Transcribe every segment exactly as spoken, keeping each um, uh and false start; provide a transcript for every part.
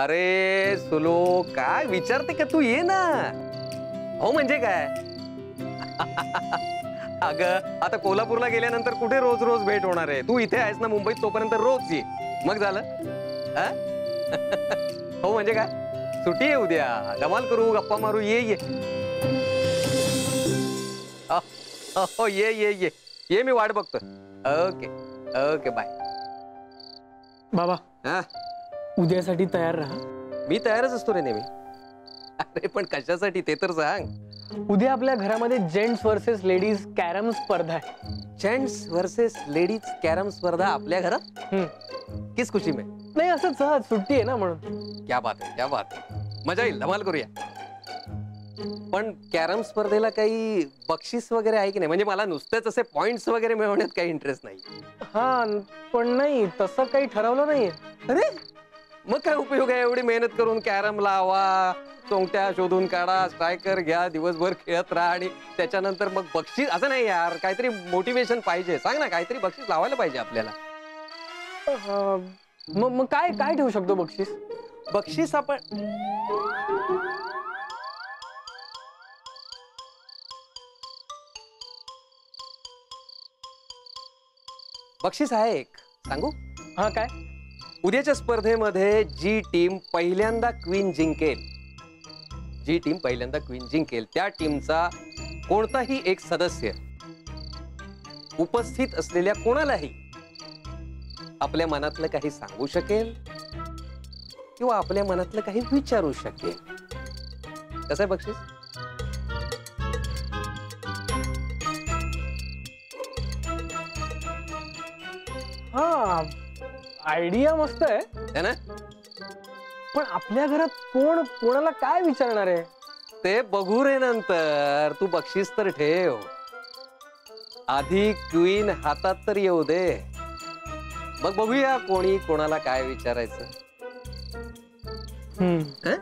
अरे सुलो, काय विचारते का तू? ये ना हो म्हणजे काय? अगं आता कोल्हापूरला गेल्यानंतर कुठे रोज रोज भेट होणार आहे? तू इथे आहेस ना मुंबईत, तोपर्यंत रोज ये, मग झालं. हो म्हणजे काय? सुट्टी आहे उद्या, धमाल करू, गप्पा मारू. ये ये हो, ये ये ये ये मी वाट बघतो. Okay okay, bye. बाबा हा, उद्यासाठी तयार राहा. मी तयारच असतो रे नेहमी. अरे पण कशासाठी ते तर सांग. उद्या आपल्या घरामध्ये जेंट्स वर्सेस लेडीज कॅरम स्पर्धा आहे. जेंट्स वर्सेस लेडीज कॅरम स्पर्धा आपल्या घरात? किस खुशी में? नाही असंच सहज, सुट्टी आहे ना म्हणून. क्या बात आहे, क्या बात आहे. मजा येईल, धमाल करूया. पण कॅरम स्पर्धेला काही बक्षीस वगैरे आहे की नाही? म्हणजे मला नुसतेच असे पॉइंट्स वगैरे मिळवण्यात काही इंटरेस्ट नाही. हा पण नाही, तसं काही ठरवलं नाहीये. अरे मग काय उपयोग आहे एवढी मेहनत करून? कॅरम लावा, चोंगट्या शोधून काढा, स्ट्रायकर घ्या, दिवसभर खेळत राहा आणि त्याच्यानंतर मग बक्षीस? असं नाही यार, काहीतरी मोटिवेशन पाहिजे. सांग ना, काहीतरी बक्षीस लावायला पाहिजे आपल्याला. मग मग काय काय ठेवू शकतो बक्षीस? बक्षीस आपण बक्षीस आहे एक, सांगू? हा काय? उद्याच्या स्पर्धेमध्ये जी टीम पहिल्यांदा क्वीन जिंकेल जी टीम पहिल्यांदा क्वीन जिंकेल त्या टीमचा कोणताही एक सदस्य उपस्थित असलेल्या कोणालाही आपल्या मनातलं काही सांगू शकेल किंवा आपल्या मनातलं काही विचारू शकेल. कसं आहे बक्षीस? हा, आयडिया मस्त आहे ना. पण आपल्या घरात कोण कोणाला काय विचारणार आहे ते बघू रे नंतर. तू बक्षीस तर ठेव, आधी क्वीन हातात तर येऊ दे, मग बघूया कोणी कोणाला काय विचारायचं. हम्म,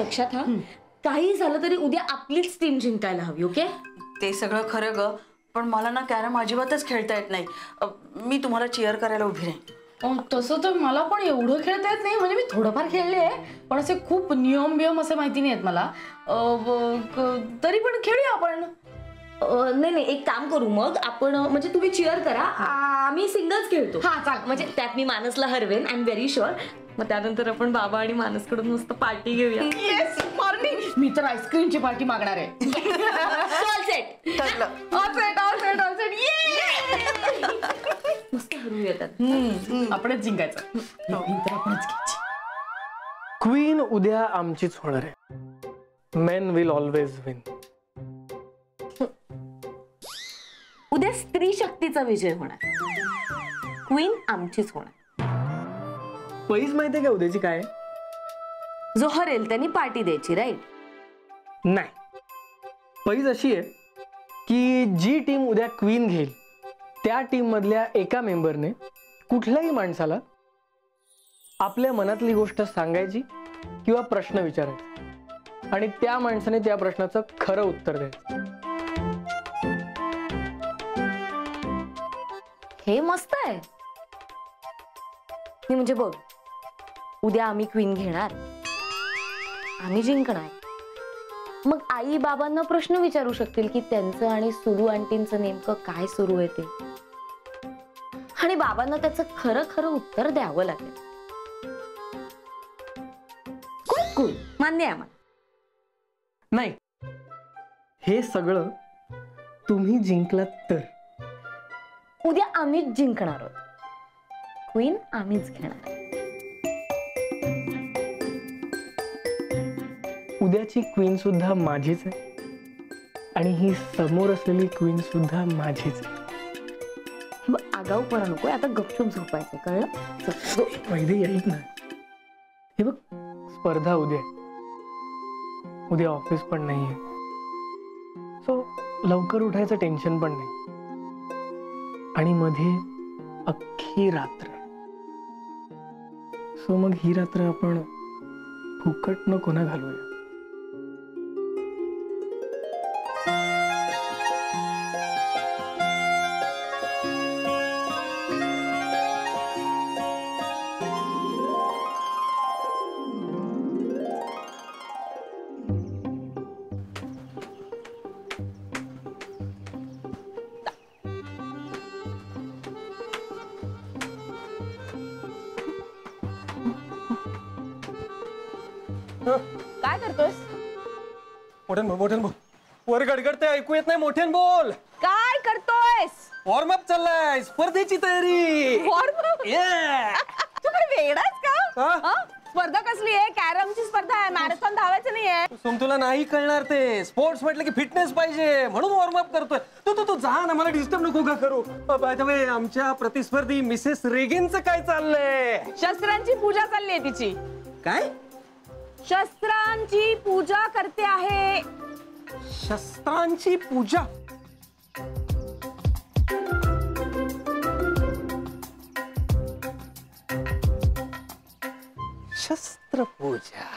लक्षात हा. काही झालं तरी उद्या आपलीच टीम जिंकायला हवी. ओके? ते सगळं खरं ग, पण मला ना कॅरम अजिबातच खेळता येत नाही. मी तुम्हाला चीअर करायला उभी राहीन. तसं तर मला पण एवढं खेळता येत नाही, म्हणजे मी थोडंफार खेळले आहे पण असे खूप नियम बियम असे माहिती नाहीत मला. तरी पण खेळूया आपण. नाही नाही, एक काम करू मग आपण, म्हणजे तुम्ही चीअर करा, आम्ही सिंगल्स खेळतो. हा चाल, म्हणजे त्यात मी मानसला हरवेन. I am very sure. मग त्यानंतर आपण बाबा आणि मानसकडून मस्त पार्टी घेऊया. Yes morning. मी तर आईस्क्रीमची पार्टी मागणार आहे. All set. All set, all set, all set. ये मस्त हरवू येतात. आपणच जिंकायचं. आपणच क्वीन उद्या आमचीच होणार आहे. Men will always win. उद्या स्त्री शक्तीचा विजय होणार. क्वीन आमचीच होणार. पैस माहितीये का उद्याची काय? जो हरेल त्यांनी पार्टी द्यायची. राईट? नाही, पैस अशी आहे की जी टीम उद्या क्वीन घेईल त्या टीम मधल्या एका मेंबरने कुठल्याही माणसाला आपल्या मनातली गोष्ट सांगायची किंवा प्रश्न विचारायचा आणि त्या माणसाने त्या प्रश्नाचं खरं उत्तर द्यायचं. हे मस्त आहे. म्हणजे बघ, उद्या आम्ही क्वीन घेणार, आम्ही जिंकणार. मग आई बाबांना प्रश्न विचारू शकतील की त्यांचं आणि सुरू आंटींचं नेमकं काय सुरू आहे ते, आणि बाबांना त्याचं खरं खरं उत्तर द्यावं लागेल. खूप कूल, मान्य आहे आम्हाला. नाही, हे सगळं तुम्ही जिंकलात तर उद्या आम्हीच जिंकणार आहोत. क्वीन आम्हीच घेणार. उद्याची क्वीन सुद्धा माझीच आहे आणि ही समोर असलेली क्वीन सुद्धा माझीच आहे. आगाऊपणा नको, आता गपचूप झोपायचं, कळलं? वैदेही ऐक ना, हे बघ स्पर्धा उद्या, उद्या ऑफिस पण नाहीये, सो लवकर उठायचं टेन्शन पण नाही, आणि मध्ये अख्खी रात्र, सो मग ही रात्र आपण फुकट नको ना घालूया. काय करतोस? मोठ्यान बोल, मोठ्यान बोल, वर गडगडते ऐकू येत नाही, मोठ्यान बोल. काय करतोयस? वॉर्म अप चाललाय, स्पर्धेची तयारी. Warm up? तू पण वेडास का? स्पर्धा कसली आहे? कॅरमची स्पर्धा आहे, मॅरेथॉन धावायचं नाहीये. सुम, तुला नाही कळणार ते, स्पोर्ट्स म्हटलं की फिटनेस पाहिजे, म्हणून वॉर्म अप करतोय. तू तू तू जा ना, मला डिस्टर्ब नको का करू. बाय द वे, आमच्या प्रतिस्पर्धी मिसेस रेगेनचं काय चाललंय? शस्त्रांची पूजा चालली आहे तिची. काय? शस्त्रांची पूजा करते आहे. शस्त्रांची पूजा? शस्त्र पूजा.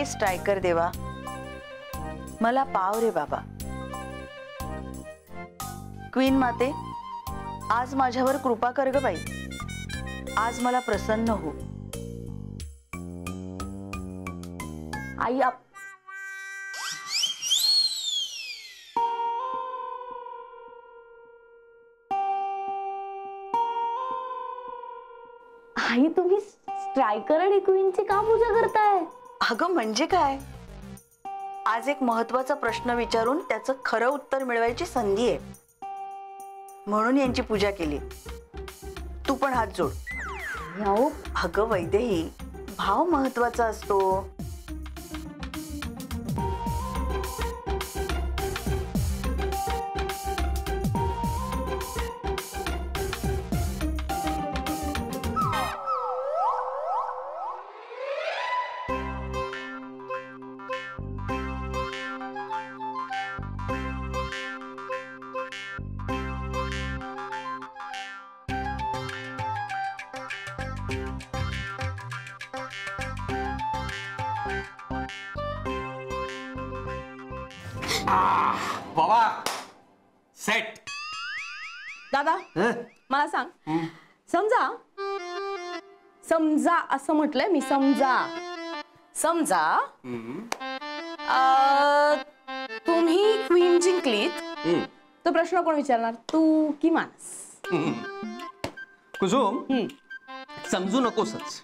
हे स्ट्रायकर देवा, मला पाव रे बाबा. क्वीन माते, आज माझ्यावर कृपा कर ग बाई, आज मला प्रसन्न हो. आई आप आई, तुम्ही स्ट्रायकर आणि क्वीनची का पूजा करताय? अगं म्हणजे काय, आज एक महत्वाचा प्रश्न विचारून त्याचं खरं उत्तर मिळवायची संधी आहे, म्हणून यांची पूजा केली. तू पण हात जोड. अगं वैदेही, भाव महत्वाचा असतो. बाबा सेट. दादा मला सांग, समजा समजा असं म्हटलंय मी, समजा समजा तुम्ही क्वीन जिंकलीत, तो प्रश्न कोण विचारणार, तू की मानस? कुझुम, समजू नकोसच,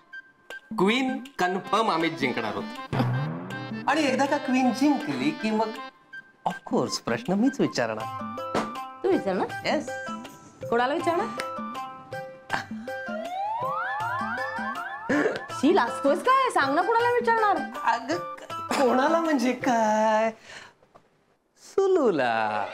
क्वीन कन्फर्म आम्हीच जिंकणार होतो, आणि एकदा का क्वीन जिंकली की मग ऑफ कोर्स प्रश्न मीच विचारणार. तू विचारणार? येस. कोणाला विचारणार? शी, लाजतोयस काय? सांग ना कोणाला विचारणार. अगं कोणाला म्हणजे काय, सुलूला.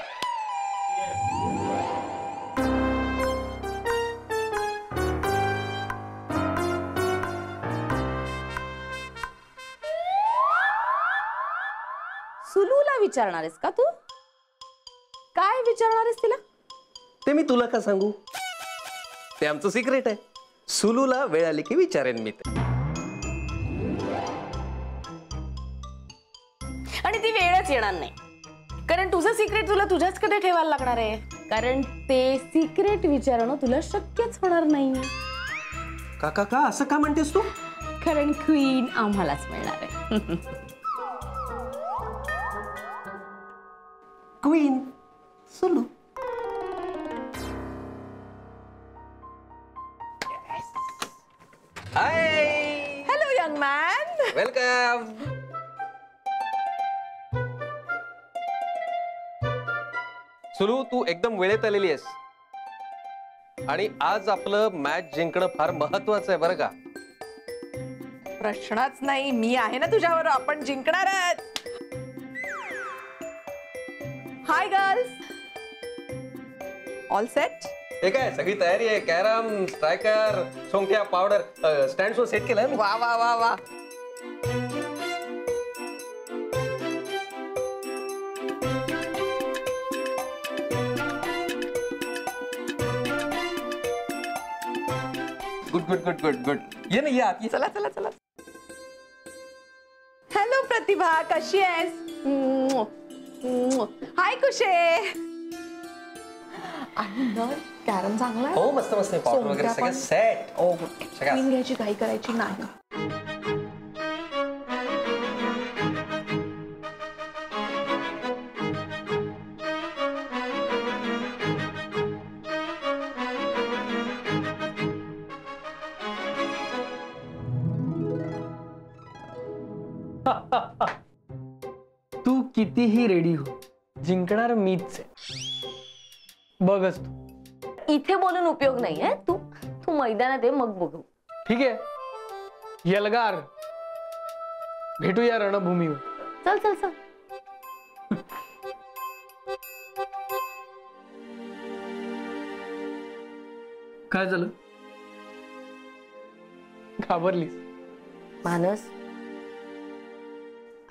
सुलूला विचारणारेस का तू? काय विचारणारेस तिला? ते मी तुला का सांगू, ते आमचं सिक्रेट आहे. सुलूला वेळ आली की विचारेन मी ते. आणि ती वेळच येणार नाही, कारण तुझं सिक्रेट तुला तुझ्याचकडे ठेवायला लागणार आहे, कारण ते सिक्रेट विचारणं तुला शक्यच होणार नाही. काका का असं का म्हणतेस तू? कारण क्वीन आम्हालाच मिळणार आहे. Queen Sulu. Hello welcome. Sulu तू एकदम वेळेत आलेली आहेस आणि आज आपलं मॅच जिंकणं फार महत्त्वाचं आहे बरं का? प्रश्नच नाही, मी आहे ना तुझ्यावर, आपण जिंकणार आहोत। Hi girls, all set? ठीक आहे, सगळी तयारी आहे। कॅरम, स्ट्रायकर, सोंगट्या, पावडर, स्टँड शो सेट केलाय। वाह वाह वाह वाह, good good good good good. ये नहीं यार, ये चला चला चला। हेलो प्रतिभा, कशी आहेस? हाय कुशे। आणि नर कॅरम चांगला आहे? हो मस्त मस्त, पावडर वगैरे सगळं सेट। ओ सगळं क्लीन घ्यायची, काही करायची नाही। तू कितीही रेडी हो, जिंकणार मीच आहे। बघस तू, इथे बोलून उपयोग नाही आहे। तू तू मैदानात ये, मग बघू। ठीक आहे यलगार, भेटूया रणभूमीवर। चल चल चल। काय झालं, घाबरलीस? मानस,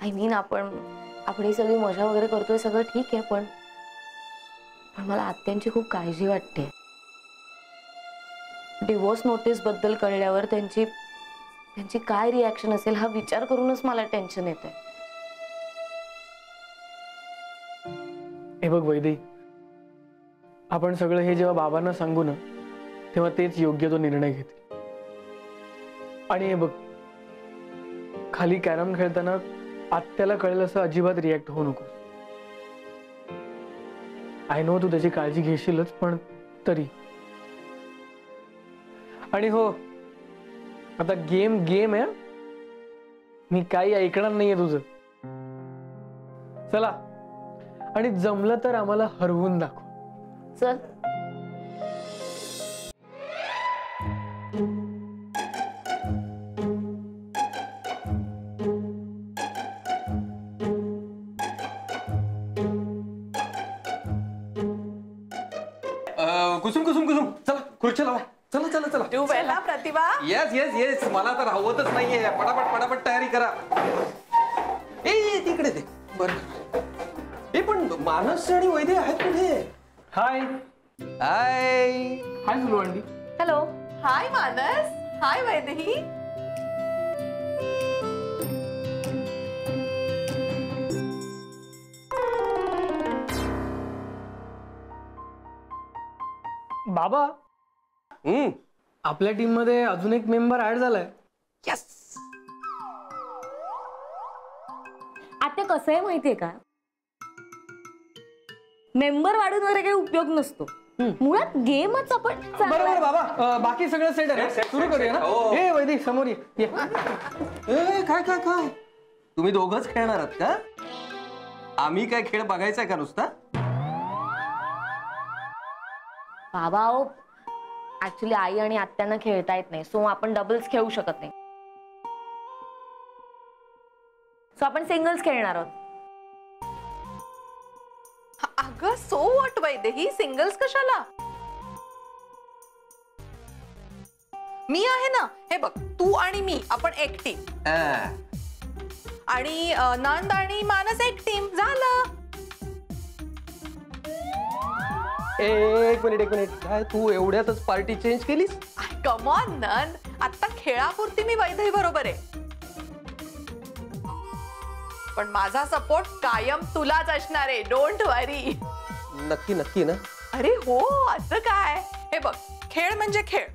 आई मीन आपण आपण ही सगळी मजा वगैरे करतोय, सगळं ठीक आहे, पण पण मला आत्यांची खूप काळजी वाटते। डिवोर्स नोटीस बद्दल कळल्यावर त्यांची त्यांची काय रिॲक्शन असेल हा विचार करूनच मला टेन्शन येत आहे। हे बघ वैदेही, आपण सगळं हे जेव्हा बाबांना सांगू ना तेव्हा तेच योग्य तो निर्णय घेतील। आणि हे बघ, खाली कॅरम खेळताना आत्याला कळलं असं अजिबात रिॲक्ट होऊ नको। आय नो तू त्याची काळजी घेशीलच, पण तरी। आणि हो, आता गेम गेम आहे, मी काही ऐकणार नाहीये तुझं। चला, आणि जमलं तर आम्हाला हरवून दाखव। चल कुसुम कुसुम कुसुम, चला खुर्ची लावा, चला चला चला। तू पहिला प्रतिभा। येस येस येस, मला तर हवतच नाहीये, पटापट पटापट तयारी करा। ए तिकडे दे बर। ए पण मानस आणि वैदे आहेत कुठे? Hi hi hi Sulu aunty. Hello, hi Manas, hi Vaidehi. बाबा, हम्म आपल्या टीम मध्ये अजून एक मेंबर ऍड झालाय। यस। आता कसं आहे माहितीये का, मेंबर वाढून वगैरे काही उपयोग नसतो, मुळात गेमच आपण। बरोबर बाबा, बाकी सगळं सेट आहे, सुरू करूया ना? हे वैदिक समोर ये। ए काय काय काय, तुम्ही दोघच खेळणार आहात का? आम्ही काय खेळ बघायचा का नुसता? बाबा हो, ऍक्च्युली आई आणि आत्यांना खेळता येत नाही, सो आपण डबल्स खेळू शकत नाही, सो आपण सिंगल्स खेळणार आहोत। अगं सो व्हॉट वैदेही, सिंगल्स कशाला? मी आहे ना, हे बघ तू आणि मी, आपण एक टीम। आणि नंद आणि मानस एक टीम, झालं। एक मिनिट एक मिनिट, काय तू एवढ्यातच पार्टी चेंज केलीस? कम ऑन नंद, आता खेळापुरती मी वैदेही बरोबर आहे, पण माझा सपोर्ट कायम तुलाच असणार आहे, डोंट वरी। नक्की नक्की ना? अरे हो, असं काय? हे बघ, खेळ म्हणजे खेळ,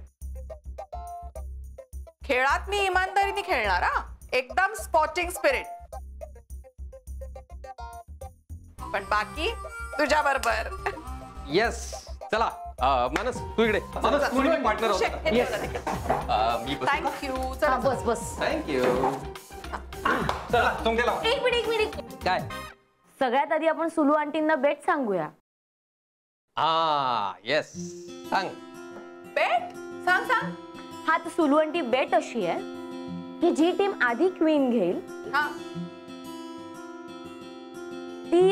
खेळात मी इमानदारीने खेळणार हा, एकदम स्पॉटिंग स्पिरिट, पण बाकी तुझ्या बरोबर। Yes yes. चला मानस तू इकडे, मानस तू इकडे पार्टनर हो। Yes thank you. चला बस बस, थँक्यू। चला तुमच्या लावा। एक मिनिट एक मिनिट काय सगळ्यात आधी आपण सुलू आंटींना बेट सांगूया। हां यस सांग बेट सांग सांग। हां तर सुलू आंटी बेट अशी आहे की जी टीम आधी क्वीन घेईल हां ती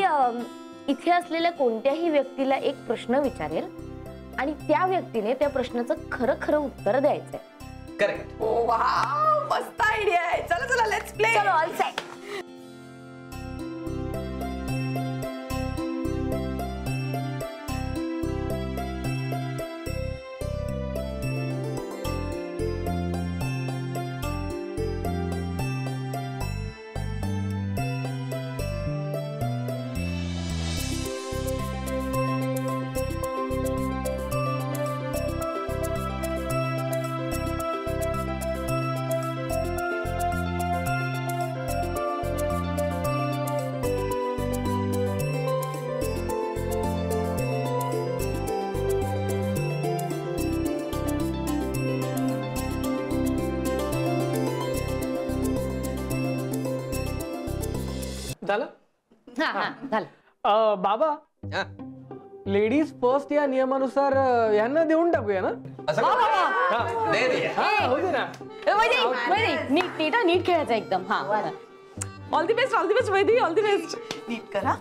इथे असलेल्या कोणत्याही व्यक्तीला एक प्रश्न विचारेल आणि त्या व्यक्तीने त्या प्रश्नाचं खरं खरं उत्तर द्यायचं आहे। करेक्ट। ओ वाव मस्त आयडिया है। चलो चलो लेट्स प्ले। चलो ऑल सेट। हाँ, हाँ, बाबा लेडीज फर्स्ट या नियमानुसार यांना देऊन टाकूया ना नीट खेळायचं एकदम। हाँ all the best all the best Vaidehi all the best नीट करा।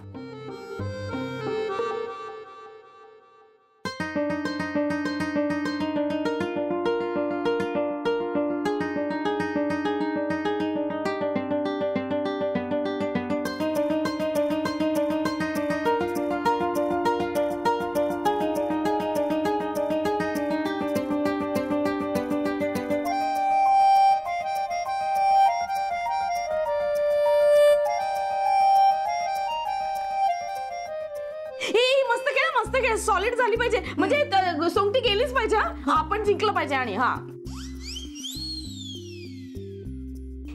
सॉलिड झाली पाहिजे म्हणजे सोंगटी गेलीच पाहिजे। आपण जिंकलं पाहिजे। आणि हां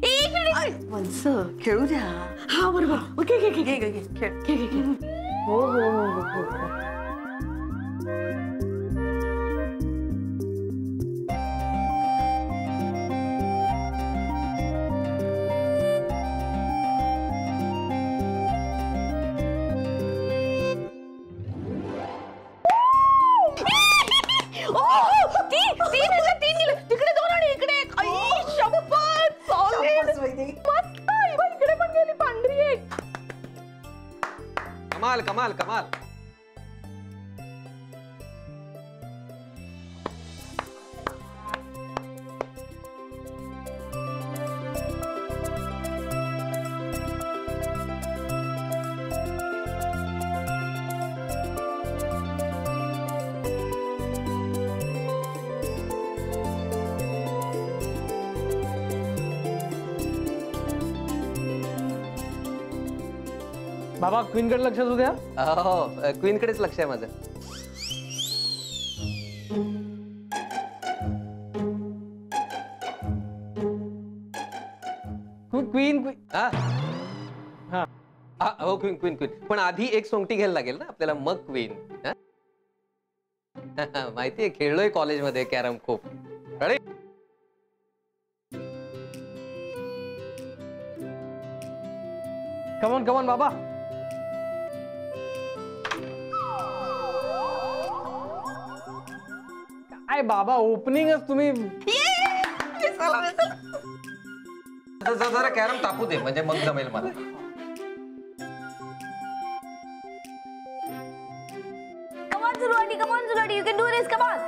एक मिनिट वंस खेळू द्या। हां बरोबर ओके ओके ओके ओके खेळ खेळ खेळ हो हो हो। कमाल कमाल कमाल। बाबा क्वीन कडे लक्ष द्या। हो क्वीन कडेच लक्ष आहे माझं। क्वीन क्वीन हां हां हो क्वीन क्वीन क्वीन पण आधी एक सोंगटी घ्यायला लागेल ना आपल्याला मग क्वीन। माहिती आहे खेळलोय कॉलेजमध्ये कॅरम खूप। कम ऑन कम ऑन बाबा। बाबा ओपनिंग तुम्ही जरा कॅरम तापू दे म्हणजे मग जमेल मला। कम ऑन जुलुआटी कम ऑन जुलुआटी you can do this come on.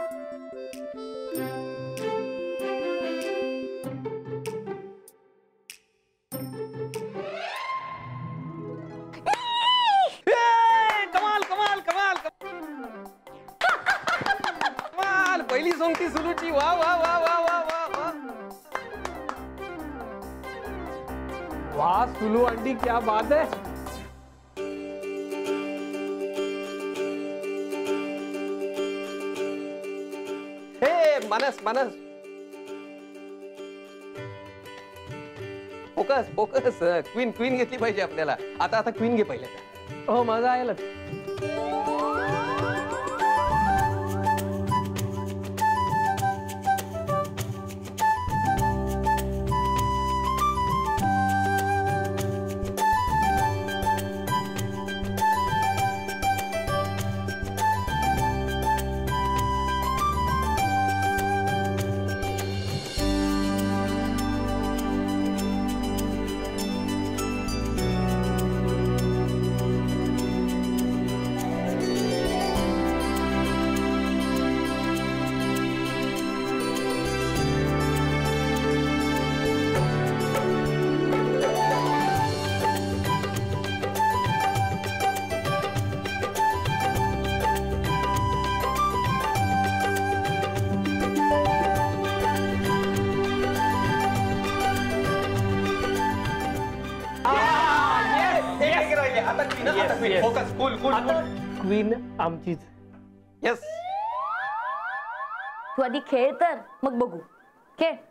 वाह सुलू आंटी क्या बात है। हे मनस मनस फोकस फोकस क्वीन क्वीन घेतली पाहिजे आपल्याला। आता आता क्वीन घे पहिले। हो मजा आयला। आता क्वीन, आता queen, focus, cool, cool, queen आमचीच. यस. तू आधी खेळ तर मग बघू. खेळ.